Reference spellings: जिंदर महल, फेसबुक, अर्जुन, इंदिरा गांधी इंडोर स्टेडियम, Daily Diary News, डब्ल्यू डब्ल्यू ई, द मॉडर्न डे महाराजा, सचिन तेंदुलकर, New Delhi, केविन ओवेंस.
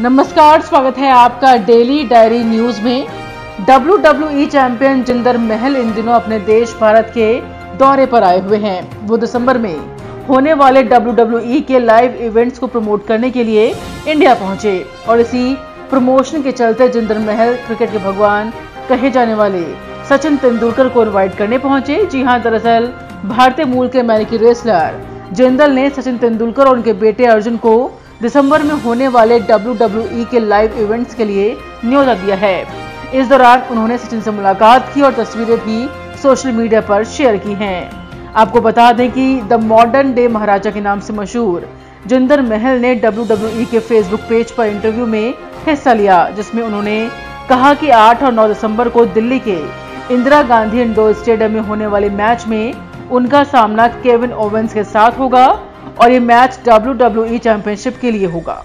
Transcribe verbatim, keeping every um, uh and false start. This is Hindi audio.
नमस्कार, स्वागत है आपका डेली डायरी न्यूज में। डब्ल्यू डब्ल्यू ई champion जिंदर महल इन दिनों अपने देश भारत के दौरे पर आए हुए हैं। वो दिसंबर में होने वाले डब्ल्यू डब्ल्यू ई के लाइव इवेंट्स को प्रमोट करने के लिए इंडिया पहुंचे और इसी प्रमोशन के चलते जिंदर महल क्रिकेट के भगवान कहे जाने वाले सचिन तेंदुलकर को इन्वाइट करने पहुंचे। जी हाँ, दरअसल भारतीय मूल के अमेरिकी रेसलर जिंदर ने सचिन तेंदुलकर और उनके बेटे अर्जुन को दिसंबर में होने वाले डब्ल्यू डब्ल्यू ई के लाइव इवेंट्स के लिए न्योता दिया है। इस दौरान उन्होंने सचिन से मुलाकात की और तस्वीरें भी सोशल मीडिया पर शेयर की हैं। आपको बता दें कि द मॉडर्न डे महाराजा के नाम से मशहूर जिंदर महल ने डब्ल्यू डब्ल्यू ई के फेसबुक पेज पर इंटरव्यू में हिस्सा लिया, जिसमें उन्होंने कहा कि आठ और नौ दिसंबर को दिल्ली के इंदिरा गांधी इंडोर स्टेडियम में होने वाले मैच में उनका सामना केविन ओवेंस के साथ होगा और ये match डब्ल्यू डब्ल्यू ई championship के लिए होगा।